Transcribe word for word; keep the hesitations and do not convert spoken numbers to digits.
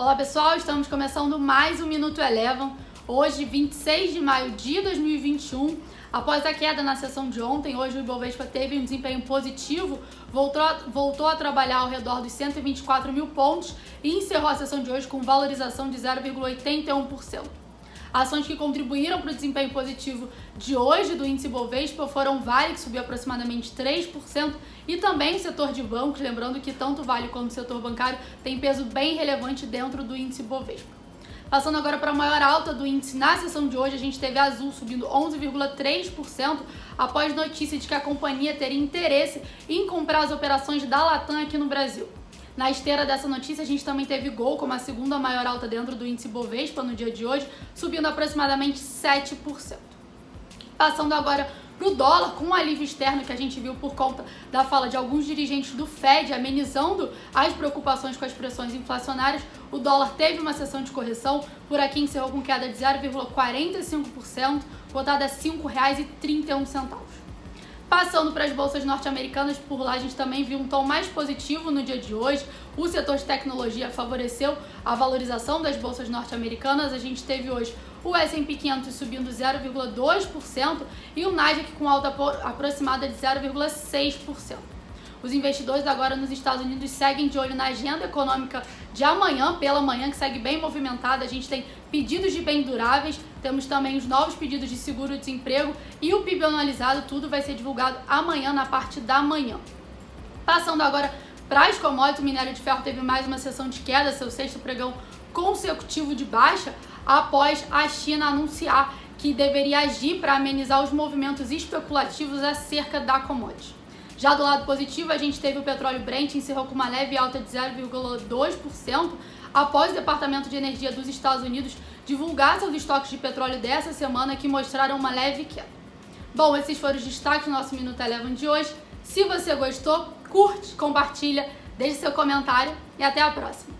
Olá pessoal, estamos começando mais um Minuto Eleven, hoje vinte e seis de maio de dois mil e vinte e um. Após a queda na sessão de ontem, hoje o Ibovespa teve um desempenho positivo, voltou, voltou a trabalhar ao redor dos cento e vinte e quatro mil pontos e encerrou a sessão de hoje com valorização de zero vírgula oitenta e um por cento. Ações que contribuíram para o desempenho positivo de hoje do índice Bovespa foram Vale, que subiu aproximadamente três por cento, e também o setor de bancos, lembrando que tanto Vale como o setor bancário tem peso bem relevante dentro do índice Bovespa. Passando agora para a maior alta do índice na sessão de hoje, a gente teve a Azul subindo onze vírgula três por cento após notícia de que a companhia teria interesse em comprar as operações da Latam aqui no Brasil. Na esteira dessa notícia, a gente também teve Gol como a segunda maior alta dentro do índice Bovespa no dia de hoje, subindo aproximadamente sete por cento. Passando agora para o dólar, com um alívio externo que a gente viu por conta da fala de alguns dirigentes do Fed, amenizando as preocupações com as pressões inflacionárias, o dólar teve uma sessão de correção, por aqui encerrou com queda de zero vírgula quarenta e cinco por cento, cotada a cinco reais e trinta e um centavos. Passando para as bolsas norte-americanas, por lá a gente também viu um tom mais positivo no dia de hoje. O setor de tecnologia favoreceu a valorização das bolsas norte-americanas. A gente teve hoje o S e P quinhentos subindo zero vírgula dois por cento e o Nasdaq com alta aproximada de zero vírgula seis por cento. Os investidores agora nos Estados Unidos seguem de olho na agenda econômica de amanhã, pela manhã, que segue bem movimentada. A gente tem pedidos de bens duráveis, temos também os novos pedidos de seguro-desemprego e o P I B anualizado, tudo vai ser divulgado amanhã, na parte da manhã. Passando agora para as commodities, o minério de ferro teve mais uma sessão de queda, seu sexto pregão consecutivo de baixa, após a China anunciar que deveria agir para amenizar os movimentos especulativos acerca da commodity. Já do lado positivo, a gente teve o petróleo Brent, encerrou com uma leve alta de zero vírgula dois por cento após o Departamento de Energia dos Estados Unidos divulgar seus estoques de petróleo dessa semana, que mostraram uma leve queda. Bom, esses foram os destaques do nosso Minuto Eleven de hoje. Se você gostou, curte, compartilha, deixe seu comentário e até a próxima!